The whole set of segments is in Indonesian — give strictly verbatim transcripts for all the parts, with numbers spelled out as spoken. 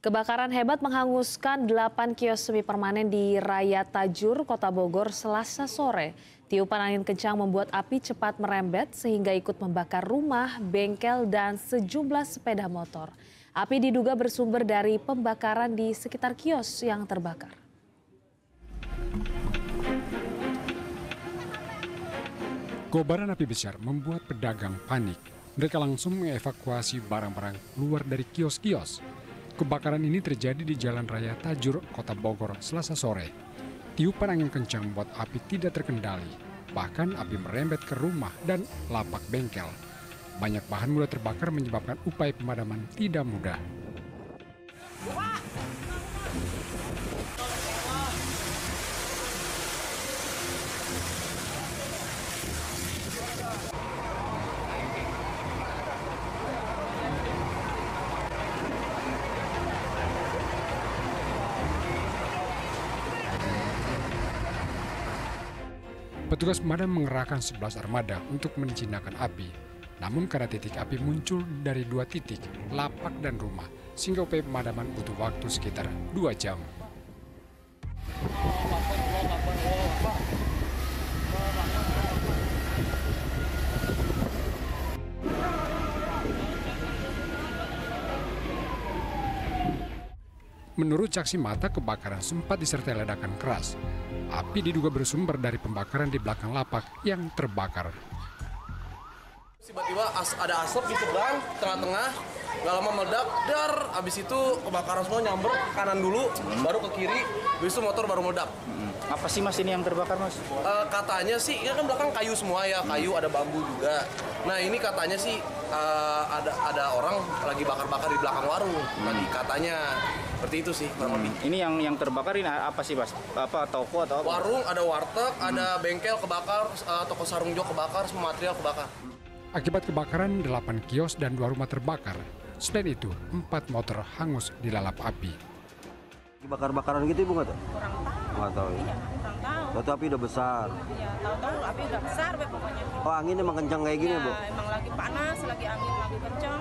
Kebakaran hebat menghanguskan delapan kios semi permanen di Raya Tajur, Kota Bogor, Selasa sore. Tiupan angin kencang membuat api cepat merembet sehingga ikut membakar rumah, bengkel, dan sejumlah sepeda motor. Api diduga bersumber dari pembakaran di sekitar kios yang terbakar. Kobaran api besar membuat pedagang panik. Mereka langsung mengevakuasi barang-barang keluar dari kios-kios. Kebakaran ini terjadi di Jalan Raya Tajur, Kota Bogor, Selasa sore. Tiupan angin kencang membuat api tidak terkendali. Bahkan api merembet ke rumah dan lapak bengkel. Banyak bahan mudah terbakar menyebabkan upaya pemadaman tidak mudah. Petugas pemadam mengerahkan sebelas armada untuk menjinakkan api. Namun karena titik api muncul dari dua titik, lapak dan rumah, sehingga upaya pemadaman butuh waktu sekitar dua jam. Menurut saksi mata, kebakaran sempat disertai ledakan keras. Api diduga bersumber dari pembakaran di belakang lapak yang terbakar. Tiba-tiba as ada asap di seberang, tengah-tengah, nggak lama meledak, dar, abis itu kebakaran semua nyamber ke kanan dulu, baru ke kiri, habis itu motor baru meledak. Apa sih mas ini yang terbakar mas? E, katanya sih, ini kan belakang kayu semua ya, kayu ada bambu juga. Nah ini katanya sih uh, ada ada orang lagi bakar-bakar di belakang warung. Tadi katanya seperti itu sih kurang lebih. Ini yang yang terbakar ini apa sih mas? Apa toko atau apa? Warung, ada warteg, hmm. ada bengkel kebakar, uh, toko sarung jok kebakar, semua material kebakar. Akibat kebakaran delapan kios dan dua rumah terbakar. Selain itu empat motor hangus dilalap api. Bakar-bakaran gitu ibu nggak tahu? Kurang tahu. Nggak tahu. Iya, kurang tahu. Tahu-tahu api udah besar. Iya, tahu-tahu api udah besar, be, pokoknya. Oh angin emang kencang kayak gini ya, bu? Emang lagi panas, lagi angin lagi kencang.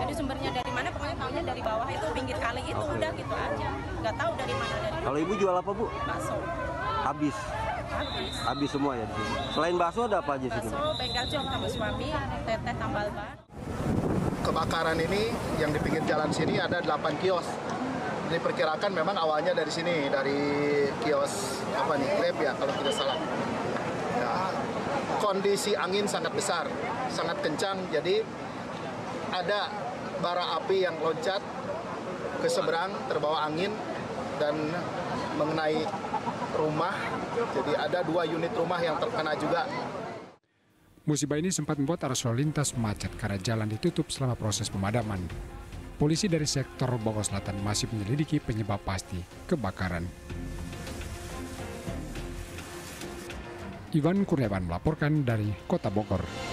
Jadi sumbernya dari mana? Pokoknya taunya dari bawah itu pinggir kali itu okay. Udah gitu aja. Nggak tahu dari mana dari. Kalau ibu jual apa bu? Bakso. Habis. Habis. Habis semua ya. Selain bakso ada apa aja sih? Bakso, bengkel jok sama suami, teteh tambal ban. Kebakaran ini yang di pinggir jalan sini ada delapan kios. Diperkirakan memang awalnya dari sini, dari kios apa nih, Grab ya kalau tidak salah. Ya, kondisi angin sangat besar, sangat kencang, jadi ada bara api yang loncat ke seberang terbawa angin dan mengenai rumah, jadi ada dua unit rumah yang terkena juga. Musibah ini sempat membuat arus lalu lintas macet karena jalan ditutup selama proses pemadaman. Polisi dari sektor Bogor Selatan masih menyelidiki penyebab pasti kebakaran. Iwan Kurniawan melaporkan dari Kota Bogor.